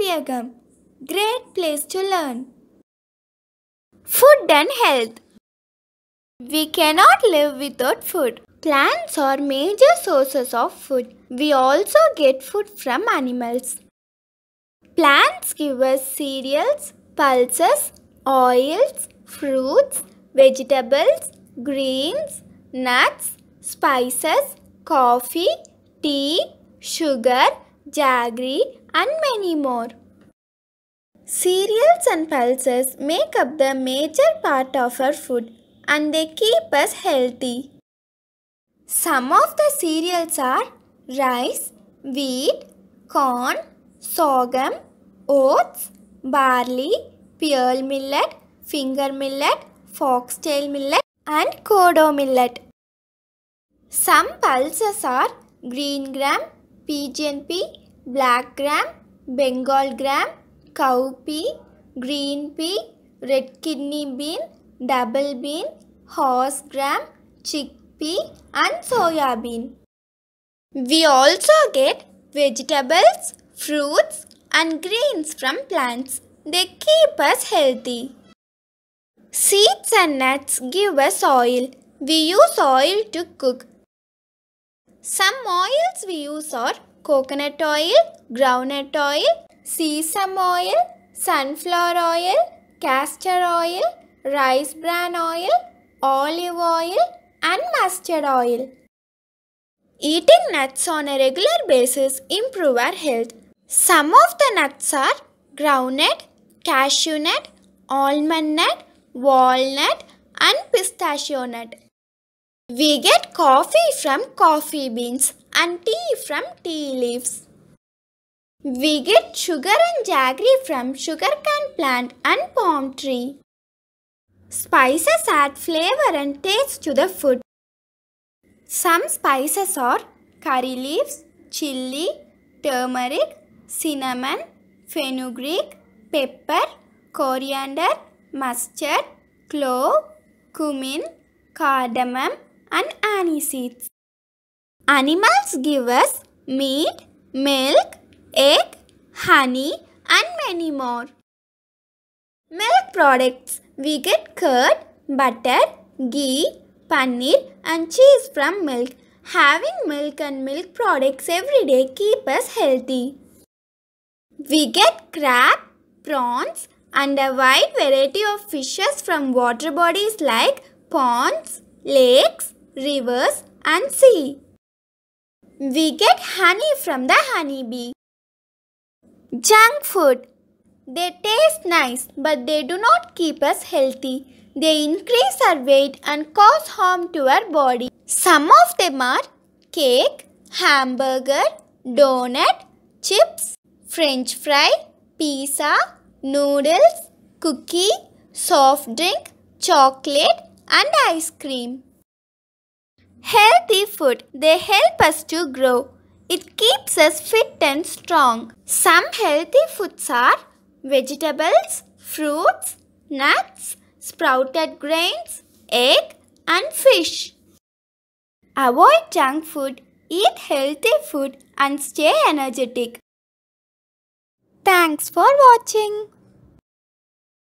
Sorghum, great place to learn. Food and health. We cannot live without food. Plants are major sources of food. We also get food from animals. Plants give us cereals, pulses, oils, fruits, vegetables, greens, nuts, spices, coffee, tea, sugar, jaggery and many more. Cereals and pulses make up the major part of our food and they keep us healthy. Some of the cereals are rice, wheat, corn, sorghum, oats, barley, pearl millet, finger millet, foxtail millet and kodo millet. Some pulses are green gram, pigeon pea, black gram, Bengal gram, cowpea, green pea, red kidney bean, double bean, horse gram, chickpea and soya bean. We also get vegetables, fruits and greens from plants. They keep us healthy. Seeds and nuts give us oil. We use oil to cook. Some oils we use are coconut oil, groundnut oil, sesame oil, sunflower oil, castor oil, rice bran oil, olive oil and mustard oil. Eating nuts on a regular basis improve our health. Some of the nuts are groundnut, cashew nut, almond nut, walnut and pistachio nut. We get coffee from coffee beans and tea from tea leaves. We get sugar and jaggery from sugarcane plant and palm tree. Spices add flavor and taste to the food. Some spices are curry leaves, chilli, turmeric, cinnamon, fenugreek, pepper, coriander, mustard, clove, cumin, cardamom, and aniseeds. Animals give us meat, milk, egg, honey and many more. Milk products. We get curd, butter, ghee, paneer and cheese from milk. Having milk and milk products every day keep us healthy. We get crab, prawns and a wide variety of fishes from water bodies like ponds, lakes, rivers and sea. We get honey from the honeybee. Junk food. They taste nice but they do not keep us healthy. They increase our weight and cause harm to our body. Some of them are cake, hamburger, donut, chips, french fry, pizza, noodles, cookie, soft drink, chocolate and ice cream. Healthy food. They help us to grow. It keeps us fit and strong. Some healthy foods are vegetables, fruits, nuts, sprouted grains, egg and fish. Avoid junk food. Eat healthy food and stay energetic. Thanks for watching.